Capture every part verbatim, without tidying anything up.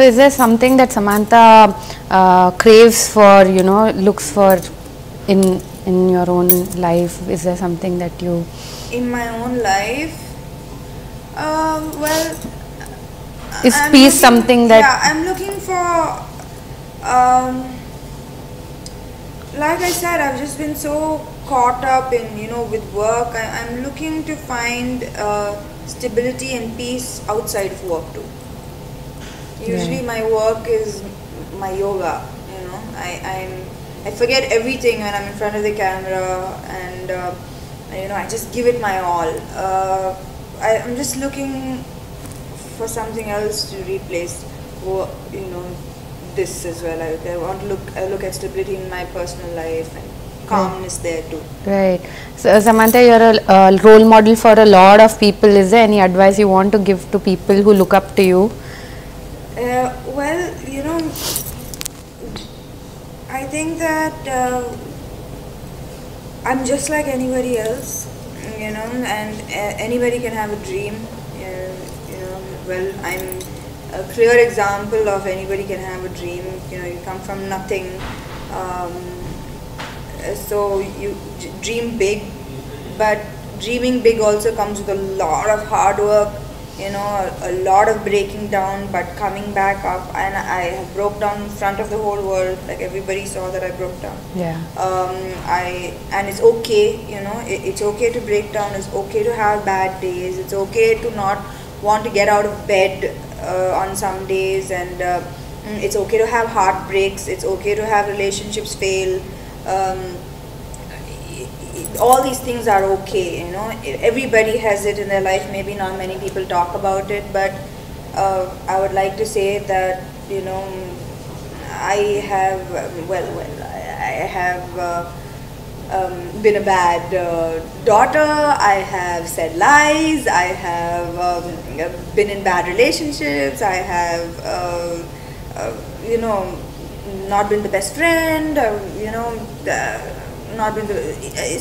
So is there something that Samantha uh, craves for, you know, looks for in in your own life? Is there something that you... In my own life? Um, well... Is I'm peace looking, something that... Yeah, I'm looking for... Um, like I said, I've just been so caught up in, you know, with work. I, I'm looking to find uh, stability and peace outside of work too. Usually yeah. my work is my yoga, you know. I, I'm, I forget everything when I'm in front of the camera and, uh, you know, I just give it my all. Uh, I, I'm just looking for something else to replace, work, you know, this as well. I, I want to look, I look at stability in my personal life and calmness yeah. there too. Right. So Samantha, you're a uh, role model for a lot of people. Is there any advice you want to give to people who look up to you? Uh, well, you know, I think that uh, I'm just like anybody else, you know, and uh, anybody can have a dream, uh, you know, well, I'm a clear example of anybody can have a dream, you know, you come from nothing, um, so you dream big, but dreaming big also comes with a lot of hard work. You know, a, a lot of breaking down, but coming back up, and I broke down in front of the whole world. Like everybody saw that I broke down. Yeah. Um. I and it's okay. You know, it, it's okay to break down. It's okay to have bad days. It's okay to not want to get out of bed uh, on some days, and uh, it's okay to have heartbreaks. It's okay to have relationships fail. Um. All these things are okay, you know. Everybody has it in their life. Maybe not many people talk about it, but uh, I would like to say that, you know, I have well, well, I have uh, um, been a bad uh, daughter. I have said lies. I have um, been in bad relationships. I have, uh, uh, you know, not been the best friend. Or, you know. Uh, Not been the,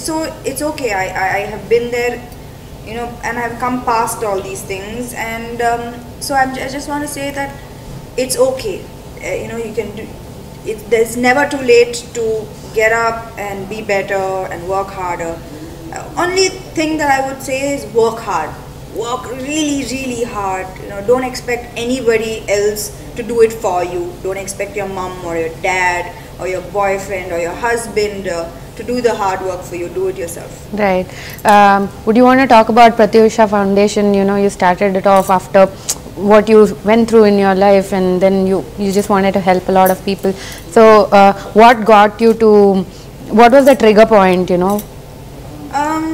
so it's okay. I, I, I have been there, you know, and I've come past all these things, and um, so I'm, I just want to say that it's okay. Uh, you know, you can do. It, there's never too late to get up and be better and work harder. Uh, only thing that I would say is work hard. Work really, really hard. You know, don't expect anybody else to do it for you. Don't expect your mom or your dad or your boyfriend or your husband. Uh, To do the hard work for you, do it yourself. Right. Um, would you want to talk about Pratyusha Foundation? You know, you started it off after what you went through in your life, and then you you just wanted to help a lot of people. So, uh, what got you to? What was the trigger point? You know. Um.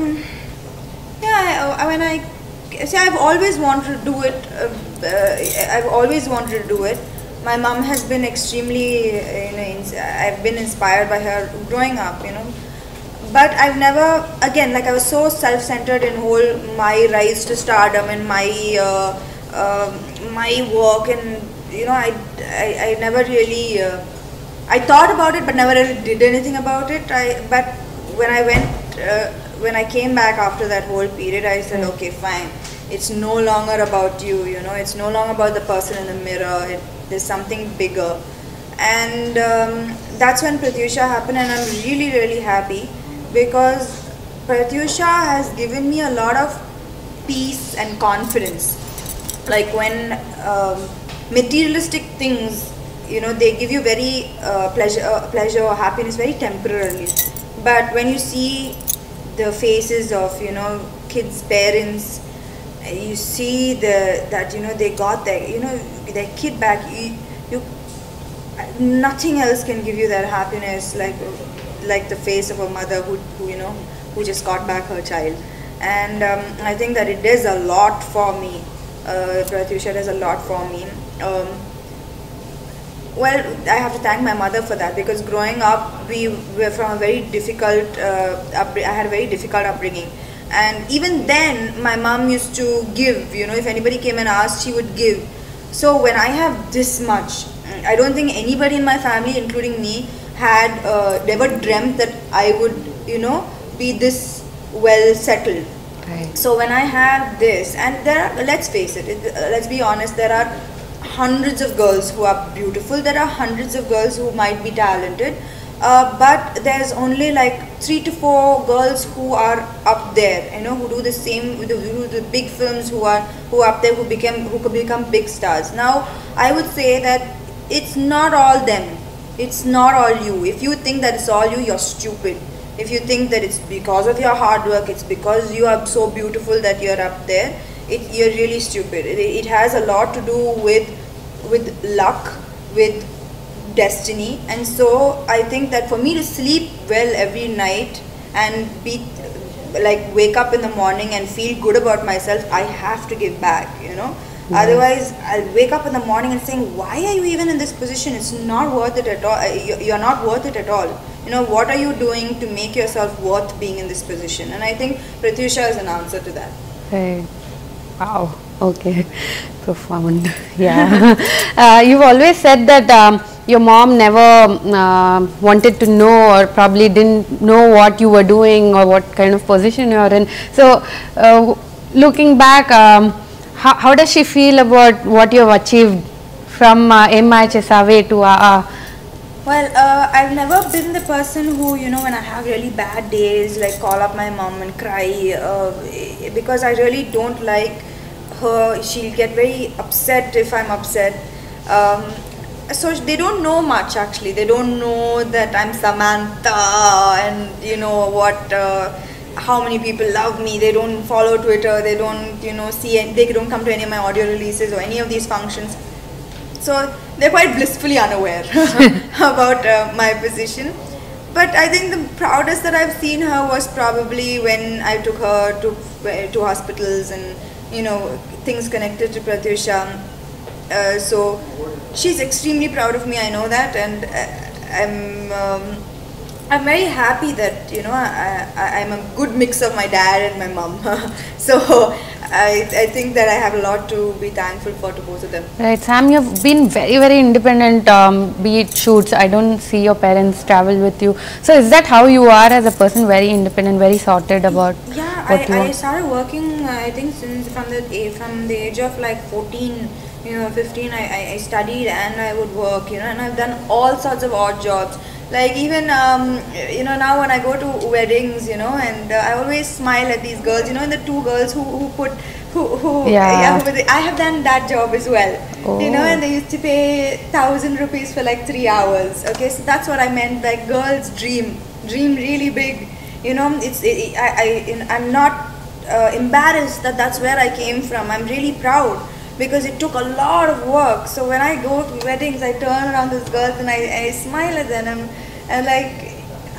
Yeah. I, I mean, I see. I've always wanted to do it. Uh, uh, I've always wanted to do it. My mom has been extremely, you know, I've been inspired by her growing up, you know. But I've never, again, like I was so self-centered in whole my rise to stardom and my uh, uh, my work, and you know, I, I, I never really, uh, I thought about it, but never really did anything about it. I but when I went, uh, when I came back after that whole period, I said, okay, fine. It's no longer about you, you know. It's no longer about the person in the mirror. It, There's something bigger, and um, that's when Pratyusha happened, and I'm really, really happy because Pratyusha has given me a lot of peace and confidence. Like when um, materialistic things, you know, they give you very uh, pleasure, uh, pleasure or happiness very temporarily. But when you see the faces of, you know, kids' parents, you see the that, you know, they got their, you know, their kid back. You, you nothing else can give you that happiness like like the face of a mother who, who you know, who just got back her child. And um, I think that it does a lot for me. Uh, Pratyusha does a lot for me. Um, well, I have to thank my mother for that, because growing up we were from a very difficult uh, up, I had a very difficult upbringing. And even then, my mom used to give, you know, if anybody came and asked, she would give. So when I have this much, I don't think anybody in my family, including me, had uh, ever dreamt that I would, you know, be this well settled. Right. So when I have this, and there are, let's face it, it, let's be honest, there are hundreds of girls who are beautiful, there are hundreds of girls who might be talented, uh, but there's only like three to four girls who are up there, you know, who do the same, who do the big films, who are who are up there, who became who could become big stars. Now I would say that it's not all them, it's not all you. If you think that it's all you, you're stupid. If you think that it's because of your hard work, it's because you are so beautiful that you're up there, it, you're really stupid. It, it has a lot to do with with luck, with destiny. And so I think that for me to sleep well every night and be like wake up in the morning and feel good about myself, I have to give back, you know. Yeah. Otherwise, I'll wake up in the morning and saying, why are you even in this position? It's not worth it at all. You're not worth it at all. You know, what are you doing to make yourself worth being in this position? And I think Pratyusha is an answer to that. Hey. Wow. Okay. Profound. Yeah. uh, you've always said that um, your mom never uh, wanted to know, or probably didn't know what you were doing or what kind of position you are in. So, uh, looking back, um, How, how does she feel about what you have achieved from uh, M I H S R Ave to A A? Well, uh, I've never been the person who, you know, when I have really bad days, like call up my mom and cry, uh, because I really don't like her. She'll get very upset if I'm upset. Um, so they don't know much actually. They don't know that I'm Samantha and, you know, what... Uh, how many people love me. They don't follow Twitter, they don't, you know, see, and they don't come to any of my audio releases or any of these functions. So they're quite blissfully unaware about uh, my position. But I think the proudest that I've seen her was probably when I took her to, uh, to hospitals and, you know, things connected to Pratyusha. Uh, so she's extremely proud of me, I know that, and I, I'm... Um, I'm very happy that, you know, I, I, I'm a good mix of my dad and my mom. So I, I think that I have a lot to be thankful for to both of them. Right, Sam, you've been very, very independent, um, be it shoots. I don't see your parents travel with you. So is that how you are as a person, very independent, very sorted about yeah, what I, you are? Yeah, I started working, I think, since from the, from the age of like fourteen. You know, fifteen, I, I studied and I would work, you know, and I've done all sorts of odd jobs. Like even, um, you know, now when I go to weddings, you know, and uh, I always smile at these girls, you know, and the two girls who, who put, who, who, yeah, yeah who, I have done that job as well, oh. You know, and they used to pay thousand rupees for like three hours. Okay, so that's what I meant, like girls dream, dream really big, you know, it's, it, I, I, I'm not uh, embarrassed that that's where I came from. I'm really proud. Because it took a lot of work. So when I go to weddings, I turn around those girls and I, I smile at them. And I'm, I'm like,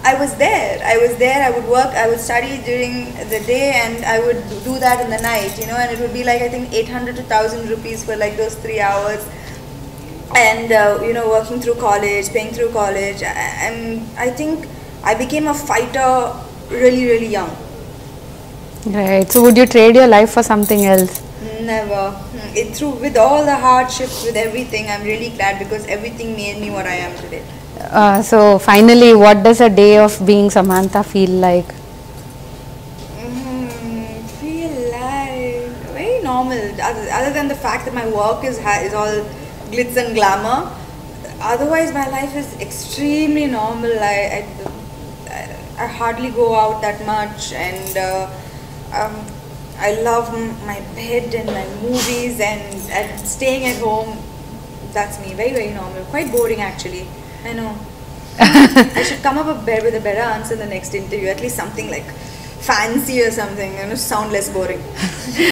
I was there. I was there. I would work. I would study during the day and I would do that in the night, you know. And it would be like, I think, eight hundred to one thousand rupees for like those three hours. And, uh, you know, working through college, paying through college. I, I'm, I think I became a fighter really, really young. Right. So would you trade your life for something else? Never. It through with all the hardships, with everything, I'm really glad because everything made me what I am today. Uh, so finally, what does a day of being Samantha feel like? Mm, feel like very normal. Other, other than the fact that my work is is all glitz and glamour. Otherwise, my life is extremely normal. I I, I hardly go out that much, and uh, um. I love my bed and my movies and, and staying at home. That's me. Very, very normal. Quite boring, actually. I know. I should come up with a better answer in the next interview. At least something like fancy or something. You know, sound less boring.